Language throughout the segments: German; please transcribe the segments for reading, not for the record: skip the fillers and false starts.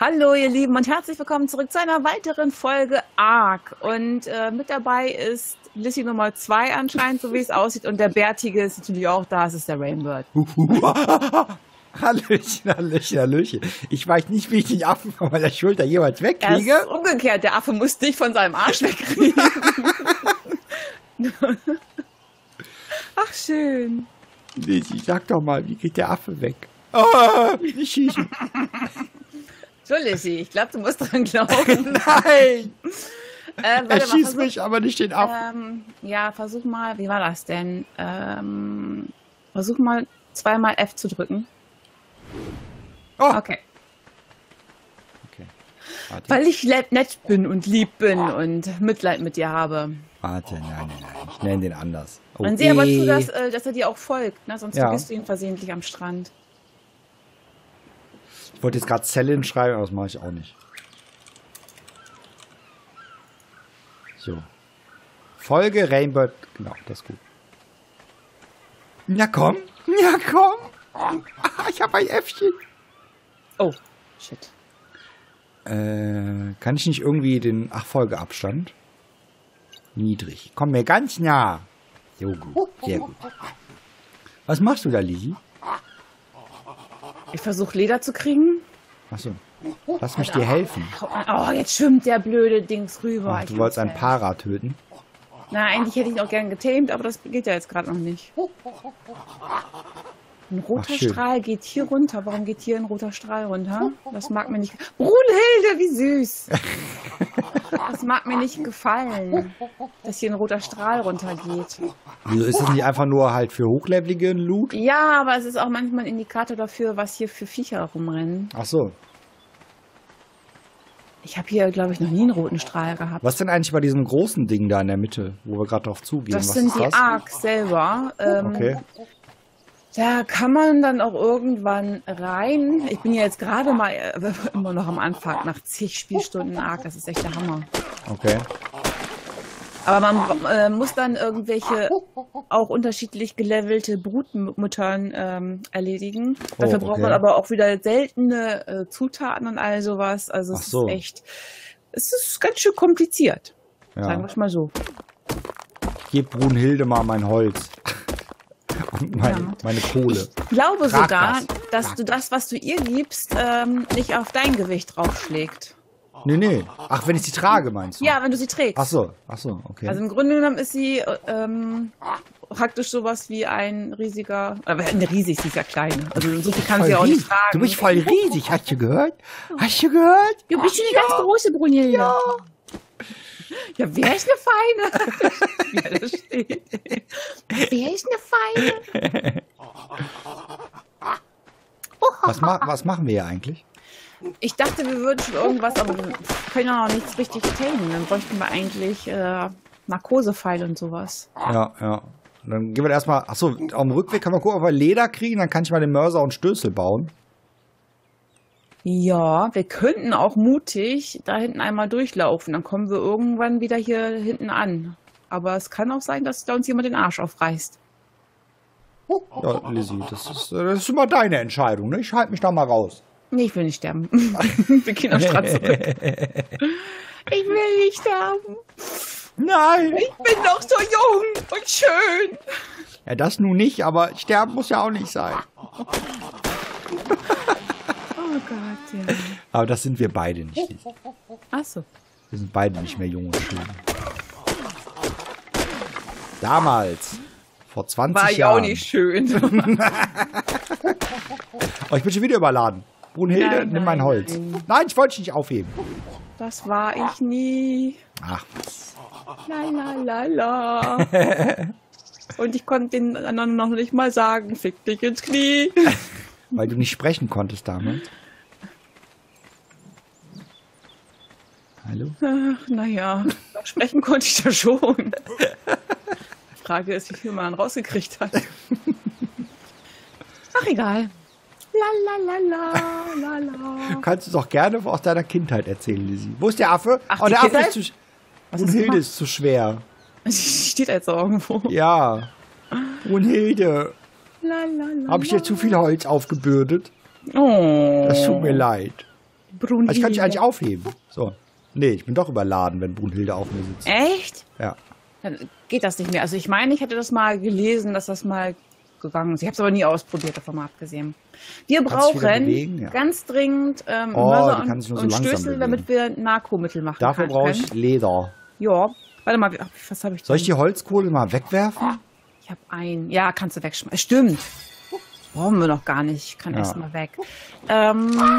Hallo ihr Lieben und herzlich willkommen zurück zu einer weiteren Folge ARK. Und mit dabei ist Lissi Nummer 2 anscheinend, so wie es aussieht. Und der Bärtige ist natürlich auch da, es ist der Rainbird. Hallöchen, Hallöchen, Hallöchen. Ich weiß nicht, wie ich den Affen von meiner Schulter jeweils wegkriege. Erst umgekehrt, der Affe muss dich von seinem Arsch wegkriegen. Ach schön. Lissi, sag doch mal, wie geht der Affe weg? Oh, nicht schießen. So, Lissi, ich glaube, du musst dran glauben. Nein! Er schießt mich, aber nicht den Affen. Ja, versuch mal, wie war das denn? Versuch mal, zweimal F zu drücken. Oh. Okay. Warte. Weil ich nett bin und lieb bin und Mitleid mit dir habe. Warte, nein. Ich nenne den anders. Okay. Dann sieh aber zu, dass er dir auch folgt, ne? Sonst vergisst du ihn versehentlich am Strand. Ich wollte jetzt gerade Zellen schreiben, aber das mache ich auch nicht. So. Folge Rainbird. Genau, das ist gut. Na komm. Ja, komm. Ich habe ein Äffchen. Oh, shit. Kann ich nicht irgendwie den... Ach, Folgeabstand? Niedrig. Komm mir ganz nah. So gut, sehr gut. Was machst du da, Lissi? Ich versuche Leder zu kriegen. Achso. Lass mich dir helfen. Oh, jetzt schwimmt der blöde Dings rüber. Ach, du wolltest einen Para töten? Na, eigentlich hätte ich ihn auch gern getamed, aber das geht ja jetzt gerade noch nicht. Ein roter Strahl geht hier runter. Warum geht hier ein roter Strahl runter? Das mag mir nicht... Brunhilde, wie süß! Das mag mir nicht gefallen, dass hier ein roter Strahl runtergeht. Wieso ist das nicht einfach nur halt für hochlevelige Loot? Ja, aber es ist auch manchmal ein Indikator dafür, was hier für Viecher rumrennen. Ach so. Ich habe hier, glaube ich, noch nie einen roten Strahl gehabt. Was denn eigentlich bei diesem großen Ding da in der Mitte, wo wir gerade drauf zugehen? Das sind die ARK selber. Okay. Da kann man dann auch irgendwann rein. Ich bin ja jetzt gerade mal immer noch am Anfang, nach zig Spielstunden ARK. Das ist echt der Hammer. Okay. Aber man muss dann irgendwelche auch unterschiedlich gelevelte Brutmuttern erledigen. Dafür braucht man aber auch wieder seltene Zutaten und all sowas. Also es ist echt, es ist ganz schön kompliziert. Ja. Sagen wir es mal so. Ich gebe Brunhilde mal mein Holz. Meine Kohle. Ich glaube sogar, dass du das, was du ihr gibst, nicht auf dein Gewicht draufschlägt. Nee. Ach, wenn ich sie trage, meinst du? Ja, wenn du sie trägst. Ach so, okay. Also im Grunde genommen ist sie praktisch sowas wie ein riesiger... Aber riesig, sie ist ja klein. Also so viel kann sie auch nicht tragen. Du bist voll riesig, hast du gehört? Hast du gehört? Du bist schon eine ganz große Brunhilde. Ja. Ja, wer ist eine Feine? Ja, das steht. Wer ist eine Feine? Was machen wir hier eigentlich? Ich dachte, wir würden schon irgendwas, aber wir können ja noch nichts richtig tamen. Dann bräuchten wir eigentlich Narkosepfeile und sowas. Ja. Dann gehen wir erstmal. Achso, am Rückweg kann man gucken, ob wir Leder kriegen. Dann kann ich mal den Mörser und Stößel bauen. Ja, wir könnten auch mutig da hinten einmal durchlaufen. Dann kommen wir irgendwann wieder hier hinten an. Aber es kann auch sein, dass da uns jemand den Arsch aufreißt. Ja, Lissi, das ist immer deine Entscheidung, ne? Ich halte mich da mal raus. Nee, ich will nicht sterben. Wir gehen auf Straße zurück. Ich will nicht sterben. Nein. Ich bin doch so jung und schön. Ja, das nun nicht, aber sterben muss ja auch nicht sein. Oh Gott, ja. Aber das sind wir beide nicht. Ach so. Wir sind beide nicht mehr jung und schön. Damals, vor 20 Jahren. War ich auch nicht schön. Oh, ich bin schon wieder überladen. Brunhilde, nimm mein Holz. Nein, ich wollte dich nicht aufheben. Das war ich nie. Ach was. La. Und ich konnte den anderen noch nicht mal sagen, fick dich ins Knie. Weil du nicht sprechen konntest damals. Hallo? Ach, naja, sprechen konnte ich da schon. Die Frage ist, wie viel man rausgekriegt hat. Ach, egal. La. Kannst du doch gerne aus deiner Kindheit erzählen, Lissi. Wo ist der Affe? Ach, der Affe ist zu schwer. Brunhilde ist zu schwer. Sie steht jetzt irgendwo. Ja. Brunhilde. Habe ich dir zu viel Holz aufgebürdet? Oh. Das tut mir leid. Brunhilde. Also ich kann dich eigentlich aufheben. So. Nee, ich bin doch überladen, wenn Brunhilde auf mir sitzt. Echt? Ja. Dann geht das nicht mehr. Also ich meine, ich hätte das mal gelesen, dass das mal gegangen ist. Ich habe es aber nie ausprobiert, davon mal abgesehen. Wir brauchen ja ganz dringend Mörser und Stößel, damit wir Narkomittel machen können. Dafür brauche ich Leder. Ja, warte mal, was habe ich denn? Soll ich die Holzkohle mal wegwerfen? Ich habe einen. Ja, kannst du wegschmeißen. Stimmt. Brauchen wir noch gar nicht. Ich kann erstmal weg.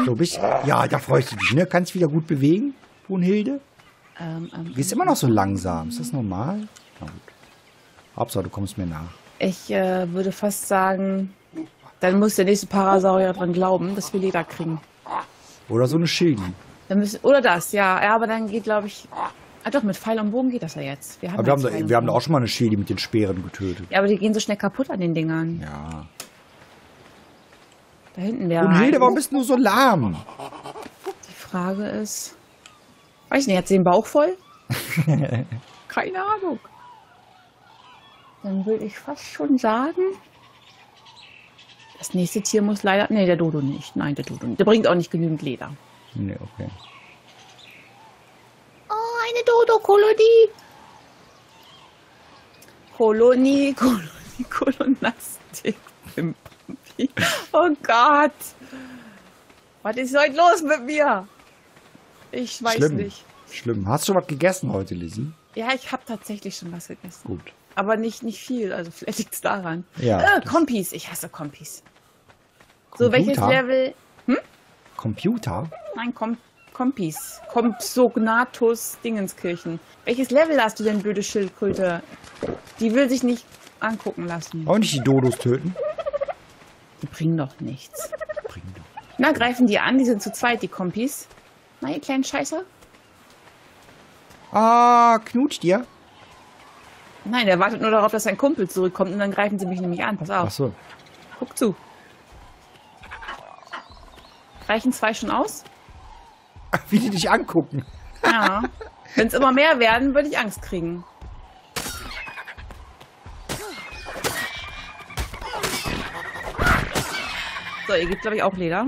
So bist, ja, da freust du dich, ne? Kannst du wieder gut bewegen, Brunhilde? Du bist immer noch so langsam. Ist das normal? Na gut. Hauptsache, du kommst mir nach. Ich würde fast sagen, dann muss der nächste Parasaurier dran glauben, dass wir Leder kriegen. Oder so eine Schilden. Oder das, ja. Ja, aber dann geht, glaube ich... Ah doch, mit Pfeil und Bogen geht das ja jetzt. Wir haben, aber wir haben da auch schon mal eine Schilde mit den Speeren getötet. Ja, aber die gehen so schnell kaputt an den Dingern. Ja. Da hinten wäre... Und Hilde, warum bist du so lahm? Die Frage ist... Weiß nicht, hat sie den Bauch voll? Keine Ahnung. Dann würde ich fast schon sagen... Das nächste Tier muss leider... Nee, der Dodo nicht. Nein, der Dodo nicht. Der bringt auch nicht genügend Leder. Nee, okay. Eine Dodo-Kolonie. Kolonastik. Oh Gott. Was ist heute los mit mir? Ich weiß nicht. Schlimm. Hast du schon was gegessen heute, Lizzie? Ja, ich habe tatsächlich schon was gegessen. Gut. Aber nicht viel. Also vielleicht liegt es daran. Ja, Kompis. Ich hasse Kompis. So, welches Level? Hm? Computer? Nein, Kompis. Kompsognathus Dingenskirchen. Welches Level hast du denn, blöde Schildkröte? Die will sich nicht angucken lassen. Auch nicht die Dodos töten? Die bringen doch nichts. Bringen doch. Na, greifen die an? Die sind zu zweit, die Kompis. Na, ihr kleinen Scheißer? Ah, knutscht dir? Nein, der wartet nur darauf, dass sein Kumpel zurückkommt und dann greifen sie mich nämlich an. Pass auf. Ach so. Guck zu. Reichen zwei schon aus? Wie die dich angucken. Ja. Wenn es immer mehr werden, würde ich Angst kriegen. So, ihr gibt, glaube ich, auch Leder.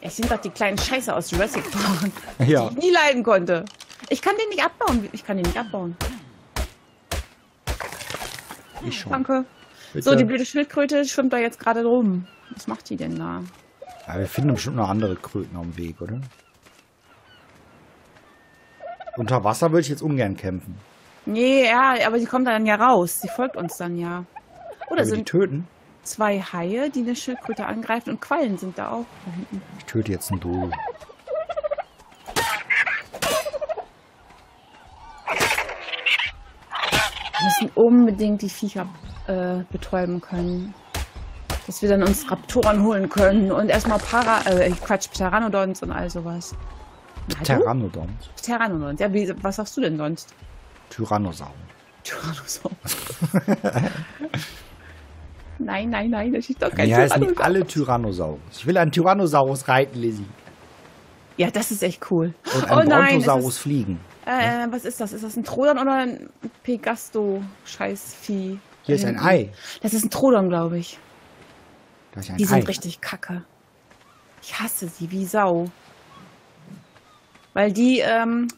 Es sind doch die kleinen Scheiße aus Jurassic Park, die ich nie leiden konnte. Ich kann den nicht abbauen. Ich schon. Danke. Bitte. So, die blöde Schildkröte schwimmt da jetzt gerade rum. Was macht die denn da? Ja, wir finden bestimmt noch andere Kröten auf dem Weg, oder? Unter Wasser würde ich jetzt ungern kämpfen. Nee, ja, aber sie kommt dann ja raus. Sie folgt uns dann ja. Oder sind die töten? Zwei Haie, die eine Schildkröte angreifen und Quallen sind da auch. Da hinten. Ich töte jetzt einen Dodo. Wir müssen unbedingt die Viecher betäuben können. Dass wir dann uns Raptoren holen können und erstmal Pteranodons und all sowas. Pteranodons? Pteranodons. Ja, was sagst du denn sonst? Tyrannosaurus. Tyrannosaurus. nein, das ist doch kein Tyrannosaurus. Ja, heißen alle Tyrannosaurus. Ich will einen Tyrannosaurus reiten, Lizzie. Ja, das ist echt cool. Und einen Brontosaurus fliegen. Was ist das? Ist das ein Troodon oder ein Pegasto-Scheißvieh? Hier ist ein Ei. Das ist ein Troodon, glaube ich. Die sind richtig kacke. Ich hasse sie wie Sau. Weil die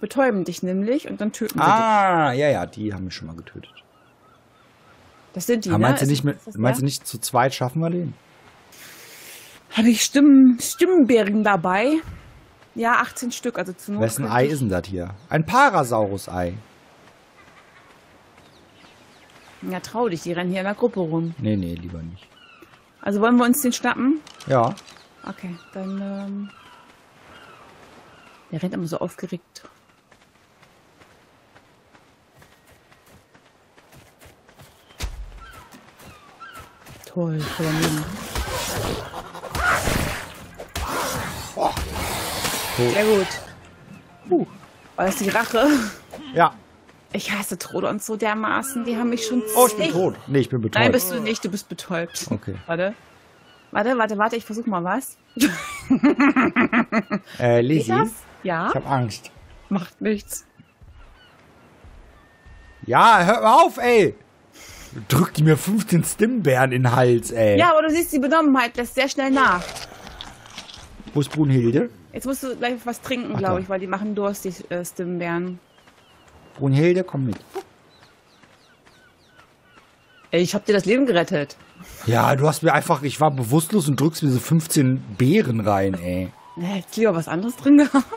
betäuben dich nämlich und dann töten sie dich. Ah, ja, die haben mich schon mal getötet. Das sind die, ne? Meinst du nicht, zu zweit schaffen wir den? Habe ich Stimmbären dabei? Ja, 18 Stück, also zu Not. Wessen Ei ist denn das hier? Ein Parasaurus-Ei. Ja, trau dich, die rennen hier in der Gruppe rum. Nee, lieber nicht. Also wollen wir uns den schnappen? Ja. Okay, dann... Der rennt immer so aufgeregt. Toll, daneben. Oh. Sehr gut. War das die Rache? Ja. Ich hasse Troodons so dermaßen, die haben mich schon... Oh, ich bin tot. Nee, ich bin betäubt. Nein, bist du nicht, du bist betäubt. Okay. Warte, ich versuche mal was. Lizzie? Ja? Ich hab Angst. Macht nichts. Ja, hör mal auf, ey! Drückt mir 15 Stimmbären in den Hals, ey. Ja, aber du siehst, die Benommenheit lässt sehr schnell nach. Wo ist Brunhilde? Jetzt musst du gleich was trinken, glaube ich, weil die machen durstig, die Stimmbären. Brunhilde, komm mit. Ey, ich hab dir das Leben gerettet. Ja, du hast mir einfach, ich war bewusstlos und drückst mir so 15 Beeren rein, ey. Hättest lieber was anderes drin gehabt.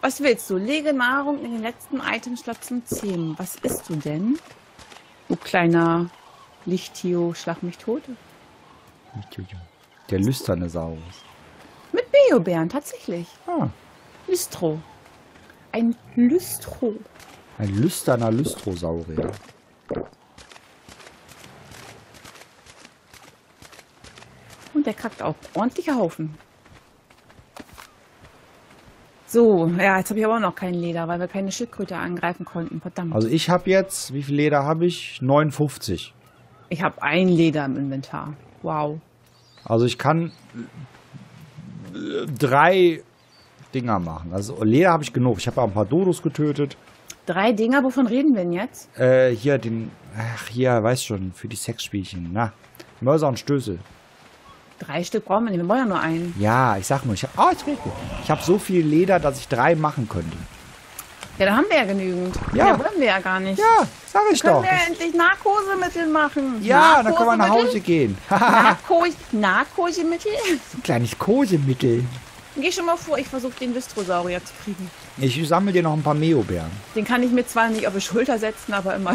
Was willst du? Lege Nahrung in den letzten Itemslot zum Zähmen. Was isst du denn? Du kleiner Lichtio, schlag mich tot. Der lüsterne Saurus. Mit Beobären, tatsächlich. Ah. Lystro. Ein Lystro. Ein lüsterner Lystrosaurier. Und der kackt auch. Ordentlicher Haufen. So, ja, jetzt habe ich aber auch noch kein Leder, weil wir keine Schildkröte angreifen konnten. Verdammt. Also ich habe jetzt, wie viel Leder habe ich? 59. Ich habe ein Leder im Inventar. Wow. Also ich kann 3 Dinger machen. Also Leder habe ich genug. Ich habe auch ein paar Dodos getötet. 3 Dinger? Wovon reden wir denn jetzt? Hier den... Ach, hier, weiß schon. Für die Sexspielchen. Na, Mörser und Stößel. 3 Stück brauchen wir nicht, wir wollen ja nur einen. Ja, ich sag nur, ich habe hab so viel Leder, dass ich 3 machen könnte. Ja, da haben wir ja genügend. Ja, ja, wollen wir ja gar nicht. Ja, sag ich doch. Können wir endlich Narkosemittel machen? Ja, dann können wir nach Hause gehen. Narkosemittel? Ein kleines Kosemittel. Geh schon mal vor, ich versuche den Lystrosaurier zu kriegen. Ich sammle dir noch ein paar Meobären. Den kann ich mir zwar nicht auf die Schulter setzen, aber immer.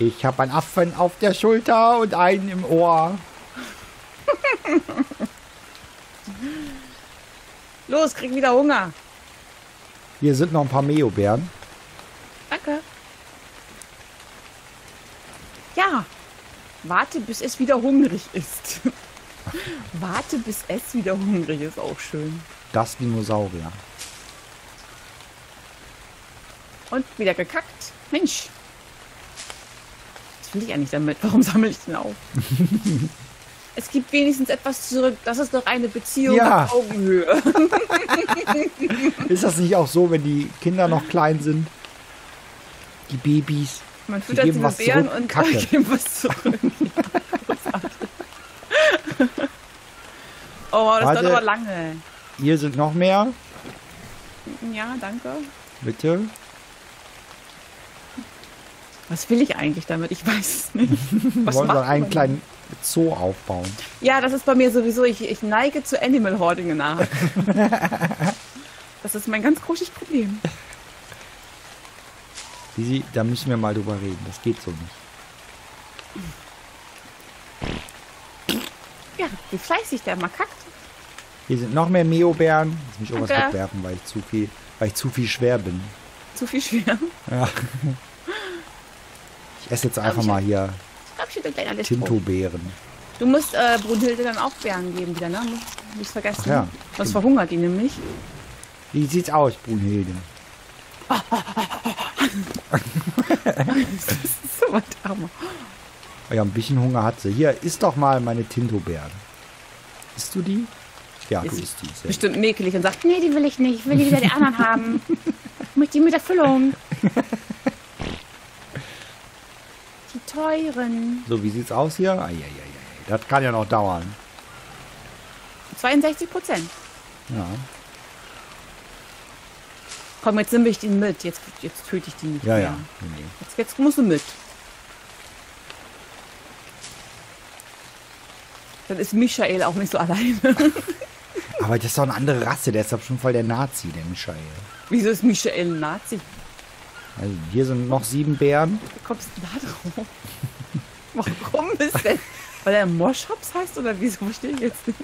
Ich habe einen Affen auf der Schulter und einen im Ohr. Los, krieg wieder Hunger. Hier sind noch ein paar Meobären. Danke. Ja, warte, bis es wieder hungrig ist. Warte, bis es wieder hungrig ist, auch schön. Das Dinosaurier. Und wieder gekackt. Mensch. Will ich ja nicht damit. Warum sammle ich den auf? Es gibt wenigstens etwas zurück. Das ist doch eine Beziehung auf Augenhöhe. Ist das nicht auch so, wenn die Kinder noch klein sind? Die Babys. Man füttert sie mit Beeren und geben was zurück. Oh, das dauert aber lange. Hier sind noch mehr. Ja, danke. Bitte. Was will ich eigentlich damit? Ich weiß es nicht. Was wollen wir einen kleinen Zoo aufbauen? Ja, das ist bei mir sowieso. Ich neige zu Animal Hoarding nach. Das ist mein ganz großes Problem. Sisi, da müssen wir mal drüber reden. Das geht so nicht. Ja, wie fleißig der mal kackt. Hier sind noch mehr Meobären. Jetzt muss ich auch was wegwerfen, weil ich zu viel schwer bin. Zu viel schwer? Ja. Ich esse jetzt einfach mal hier Tinto-Beeren. Du musst Brunhilde dann auch Beeren geben wieder, ne? Du musst vergessen. Ja, sonst verhungert die nämlich. Wie sieht's aus, Brunhilde? Das ist so was Armer. Ja, ein bisschen Hunger hat sie. Hier, isst doch mal meine Tinto-Beeren. Isst du die? Ja, du isst die. Sehr bestimmt mäkelig und sagt, nee, die will ich nicht. Ich will die wieder die anderen haben. Ich möchte die mit der Füllung. Teuren. So, wie sieht's aus hier? Ai, ai, ai, ai. Das kann ja noch dauern. 62%. Ja. Komm, jetzt nehme ich den mit. Jetzt töte ich den nicht mehr. Ja. Nee. Jetzt musst du mit. Dann ist Michael auch nicht so alleine. Aber das ist doch eine andere Rasse. Der ist doch schon voll der Nazi, der Michael. Wieso ist Michael ein Nazi? Also hier sind noch 7 Bären. Wie kommst du da drauf? Warum ist denn? Weil er Moshops heißt oder wieso verstehe ich jetzt nicht?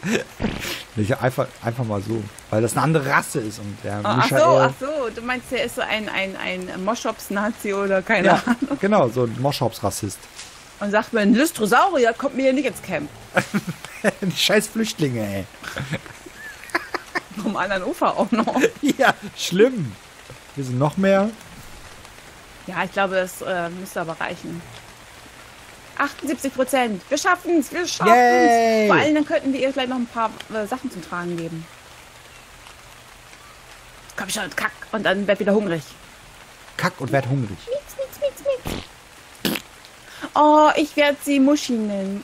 Ich einfach mal so. Weil das eine andere Rasse ist und der Michael. Ach so, du meinst, der ist so ein Moshops-Nazi oder keine Ahnung. Genau, so ein Moshops-Rassist. Und sagt mir, ein Lystrosaurier kommt mir hier nicht ins Camp. Die scheiß Flüchtlinge, ey. Vom anderen Ufer auch noch. Ja, schlimm. Hier sind noch mehr. Ja, ich glaube, das müsste aber reichen. 78%. Wir schaffen's, wir schaffen's. Yay. Vor allem, dann könnten wir ihr vielleicht noch ein paar Sachen zum Tragen geben. Komm schon, kack. Und dann werd wieder hungrig. Kack und werd hungrig. Mietz. Oh, ich werd sie Muschi nennen.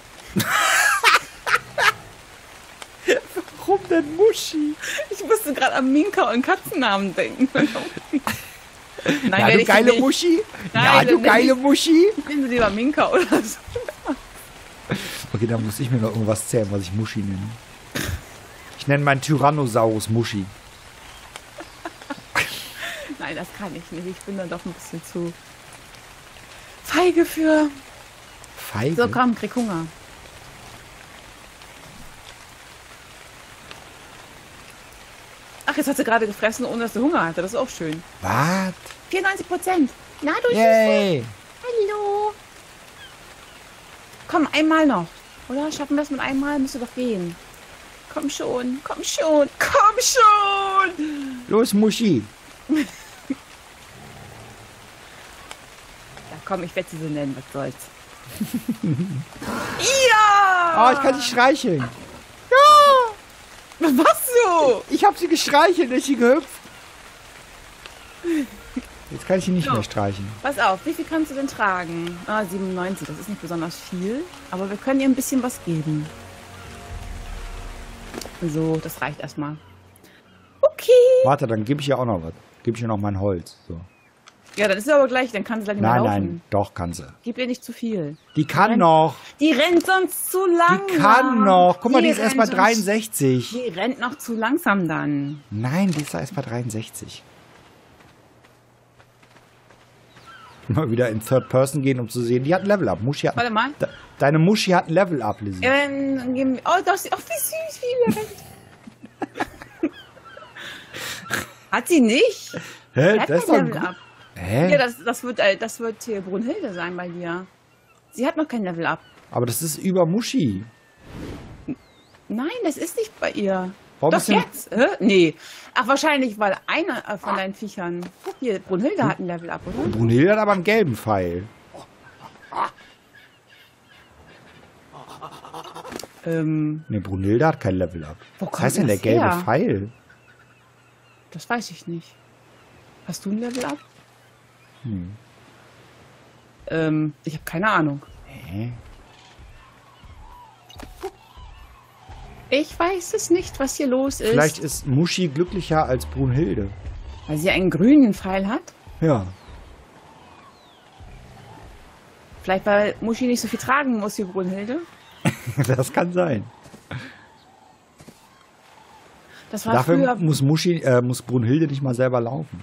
Warum denn Muschi? Ich musste gerade an Minka und Katzennamen denken. Nein, na, du geile nicht. Muschi? Nein, na, du geile Muschi? Ich nehme lieber Minka oder so. Okay, dann muss ich mir noch irgendwas zählen, was ich Muschi nenne. Ich nenne meinen Tyrannosaurus Muschi. Nein, das kann ich nicht. Ich bin dann doch ein bisschen zu feige für... Feige? So, komm, krieg Hunger. Ach, jetzt hat sie gerade gefressen, ohne dass sie Hunger hatte. Das ist auch schön. Was? 94%. Na, du Süße. Hallo. Komm, einmal noch. Oder? Schaffen wir es mit einmal? Müsste doch gehen. Komm schon. Komm schon. Komm schon. Los, Muschi. Ja, komm, ich werde sie so nennen. Was soll's? Ja! Oh, ich kann dich streicheln. Ja! Was so? Ich habe sie gestreichelt, ist sie gehüpft. Jetzt kann ich sie nicht mehr streicheln. Pass auf, wie viel kannst du denn tragen? Ah, 97, das ist nicht besonders viel. Aber wir können ihr ein bisschen was geben. So, das reicht erstmal. Okay. Warte, dann gebe ich ihr auch noch was. Gebe ich ihr noch mein Holz. So. Ja, dann ist sie aber gleich, dann kann sie gleich nicht mehr laufen. Nein, doch kann sie. Gib ihr nicht zu viel. Die kann noch. Die rennt sonst zu langsam. Die kann noch. Guck mal, die ist erst mal 63. Die rennt noch zu langsam dann. Nein, die ist erst mal 63. Mal wieder in Third Person gehen, um zu sehen, die hat ein Level-Up. Muschi hat... Warte mal. Deine Muschi hat ein Level-Up, Lizzie. Ja, dann geben wir... Oh, doch, oh, wie süß, wie sie rennt. Hat sie nicht? Hä, das ist doch ein Level-Up. Hä? Ja, das wird hier Brunhilde sein bei dir. Sie hat noch kein Level-Up. Aber das ist über Muschi. Nein, das ist nicht bei ihr. Warum doch jetzt? Hä? Nee. Ach, wahrscheinlich, weil einer von deinen Viechern... Guck hier, Brunhilde hat ein Level-Up, oder? Brunhilde hat aber einen gelben Pfeil. Ne, Brunhilde hat kein Level-Up. Was heißt denn der gelbe Pfeil? Das weiß ich nicht. Hast du ein Level-Up? Hm. Ich habe keine Ahnung. Hä? Ich weiß es nicht, was hier los ist. Vielleicht ist Muschi glücklicher als Brunhilde. Weil sie einen grünen Pfeil hat? Ja. Vielleicht, weil Muschi nicht so viel tragen muss wie Brunhilde? Das kann sein. Das war dafür früher... muss Brunhilde nicht mal selber laufen.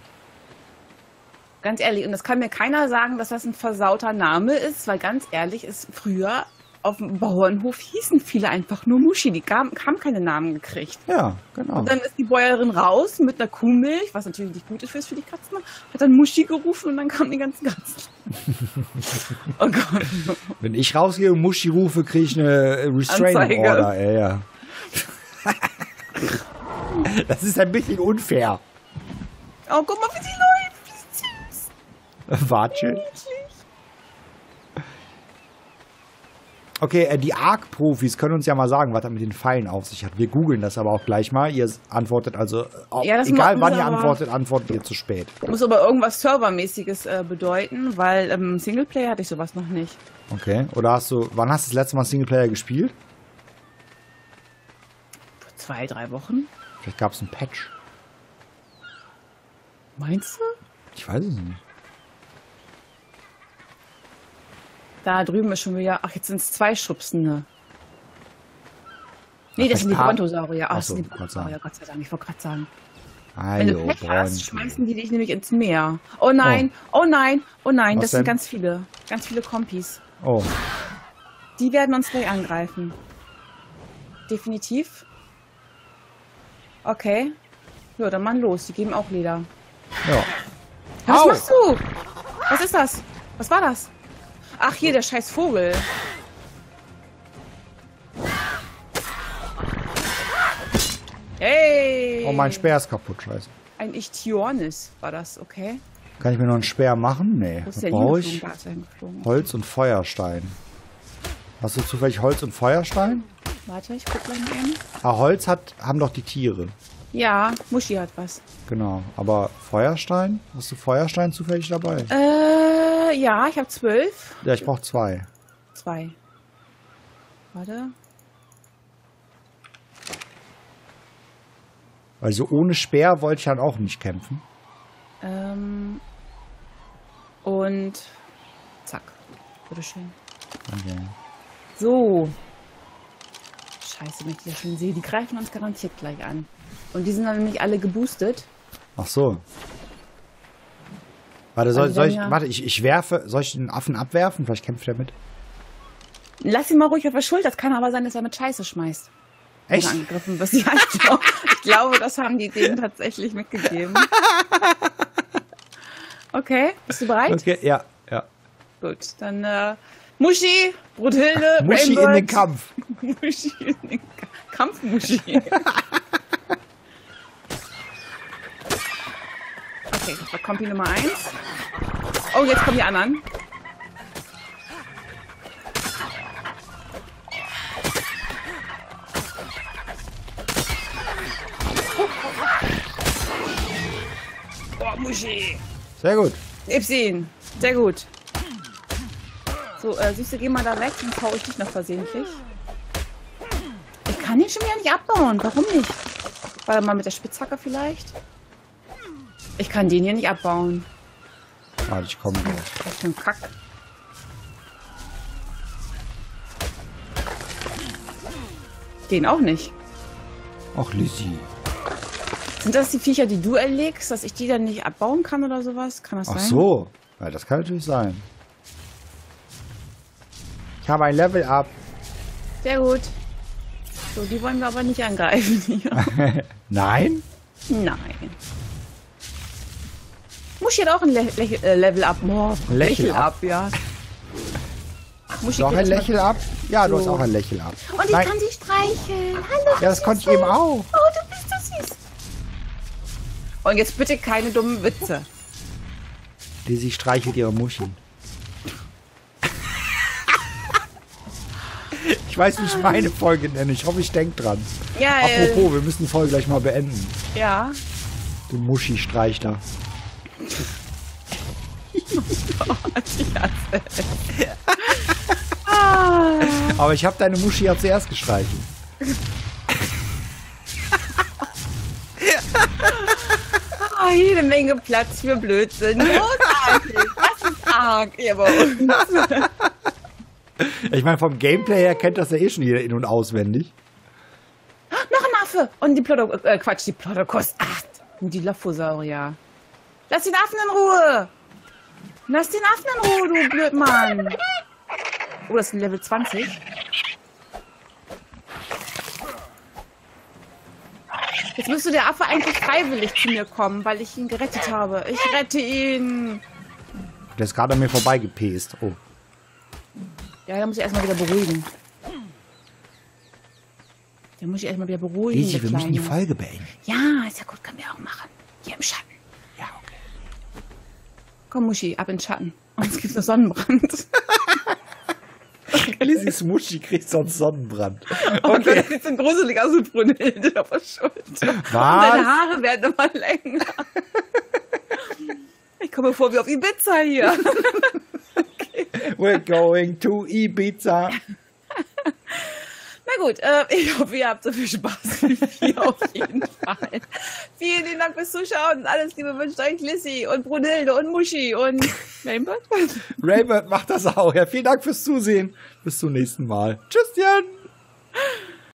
Ganz ehrlich, und das kann mir keiner sagen, dass das ein versauter Name ist, weil ganz ehrlich, ist früher auf dem Bauernhof hießen viele einfach nur Muschi, die haben keine Namen gekriegt. Ja, genau. Und dann ist die Bäuerin raus mit einer Kuhmilch, was natürlich nicht gut ist für die Katzen, hat dann Muschi gerufen und dann kamen die ganzen Katzen. Oh Gott. Wenn ich rausgehe und Muschi rufe, kriege ich eine Restraining Order. Ja. Das ist ein bisschen unfair. Oh, guck mal, wie sie läuft. Watscheln. Okay, die ARK-Profis können uns ja mal sagen, was da mit den Pfeilen auf sich hat. Wir googeln das aber auch gleich mal. Ihr antwortet also, ja, egal wann ihr antwortet, antwortet ihr zu spät. Muss aber irgendwas Servermäßiges bedeuten, weil Singleplayer hatte ich sowas noch nicht. Okay, oder hast du, wann hast du das letzte Mal Singleplayer gespielt? Vor 2, 3 Wochen. Vielleicht gab es einen Patch. Meinst du? Ich weiß es nicht. Da drüben ist schon wieder... Ach, jetzt sind es 2 Schubsende. Nee, das sind die Brontosaurier. Ach, das sind die Brontosaurier, Gott sei Dank. Ich wollte gerade sagen. Wenn du Pech hast, schmeißen die dich nämlich ins Meer. Oh nein, oh nein, oh nein. Das sind ganz viele. Ganz viele Kompis. Oh. Die werden uns gleich angreifen. Definitiv. Okay. Ja, dann mal los. Die geben auch Leder. Ja. Was machst du? Was ist das? Was war das? Ach, hier, der scheiß Vogel. Hey! Oh, mein Speer ist kaputt, scheiße. Ein Ichthyornis war das, okay? Kann ich mir noch einen Speer machen? Nee. Da brauche ich Holz und Feuerstein. Hast du zufällig Holz und Feuerstein? Warte, ich guck mal eben. Ah, Holz haben doch die Tiere. Ja, Muschi hat was. Genau, aber Feuerstein? Hast du Feuerstein zufällig dabei? Ja, ich habe 12. Ja, ich brauche 2. 2. Warte. Also ohne Speer wollte ich halt auch nicht kämpfen. Und zack. Bitteschön. Okay. So. Scheiße, wenn ich die ja schon sehe. Die greifen uns garantiert gleich an. Und die sind dann nämlich alle geboostet. Ach so. Warte, ich werfe. Soll ich den Affen abwerfen? Vielleicht kämpft er mit. Lass ihn mal ruhig auf der Schulter. Das kann aber sein, dass er mit Scheiße schmeißt. Echt? Angegriffen bist. Ja, ich glaube, das haben die denen tatsächlich mitgegeben. Okay, bist du bereit? Okay, ja, ja. Gut, dann Muschi, Bruthilde, Muschi Rainbird. In den Kampf. Muschi in den Kampf, Muschi. Okay, da kommt die Nummer 1. Oh, jetzt kommen die anderen. Oh, Muschi. Sehr gut. Gib's ihn. Sehr gut. So, Süße, geh mal da weg, sonst hau ich dich noch versehentlich. Ich kann ihn schon wieder nicht abbauen. Warum nicht? Warte mal, mit der Spitzhacke vielleicht? Ich kann den hier nicht abbauen. Warte, ich komme drauf. Das ist ein Kack. Den auch nicht. Ach, Lizzie. Sind das die Viecher, die du erlegst, dass ich die dann nicht abbauen kann oder sowas? Kann das sein? Ach so. Ja, das kann natürlich sein. Ich habe ein Level Up. Sehr gut. So, die wollen wir aber nicht angreifen. Nein? Nein. Muschi hat auch ein Level Up. Oh, Lächel Up, ja. Muschi auch ein Lächel Up? Ja, so. Du hast auch ein Lächel Up. Und ich kann sie streicheln. Hallo. Ja, das konnte ich eben auch. Oh, du bist so süß. Und jetzt bitte keine dummen Witze. Lizzie streichelt ihre Muschi. Ich weiß nicht, meine Folge nenne. Ich hoffe, ich denke dran. Ja, apropos, wir müssen die Folge gleich mal beenden. Ja. Du Muschi-Streichler. Aber ich habe deine Muschi ja zuerst gestreichelt. Oh, jede Menge Platz für Blödsinn. Das ist arg hier bei uns. Ich meine, vom Gameplay her kennt das ja eh schon jeder in- und auswendig. Noch ein Affe! Und die Plotokos. Ach, die Lophosaurier. Lass den Affen in Ruhe! Lass den Affen in Ruhe, du Blödmann! Oh, das ist ein Level 20. Jetzt müsste der Affe eigentlich freiwillig zu mir kommen, weil ich ihn gerettet habe. Ich rette ihn! Der ist gerade an mir vorbeigepäst. Oh. Ja, da muss ich erstmal wieder beruhigen. Lizzie, wir müssen die Folge beenden. Ja, ist ja gut, können wir auch machen. Hier im Schatten. Ja, okay. Komm, Muschi, ab in den Schatten. Uns gibt's noch Sonnenbrand. Lizzies Muschi kriegt sonst Sonnenbrand. Okay. Oh Gott, das sieht so gruselig aus, mit Brunhilde auf der Schulter. Was? Und deine Haare werden immer länger. Ich komme vor wie auf Ibiza hier. We're going to Ibiza. Na gut, ich hoffe, ihr habt so viel Spaß wie wir auf jeden Fall. Vielen lieben Dank fürs Zuschauen und alles Liebe wünscht euch Lizzie und Brunhilde und Muschi und Rainbird. Rainbird macht das auch. Ja, vielen Dank fürs Zusehen. Bis zum nächsten Mal. Tschüsschen.